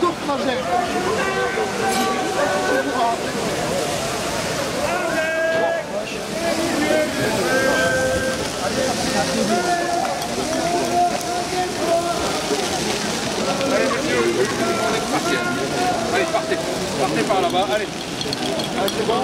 deux projets. Allez, partez par là-bas, allez. Allez, c'est bon.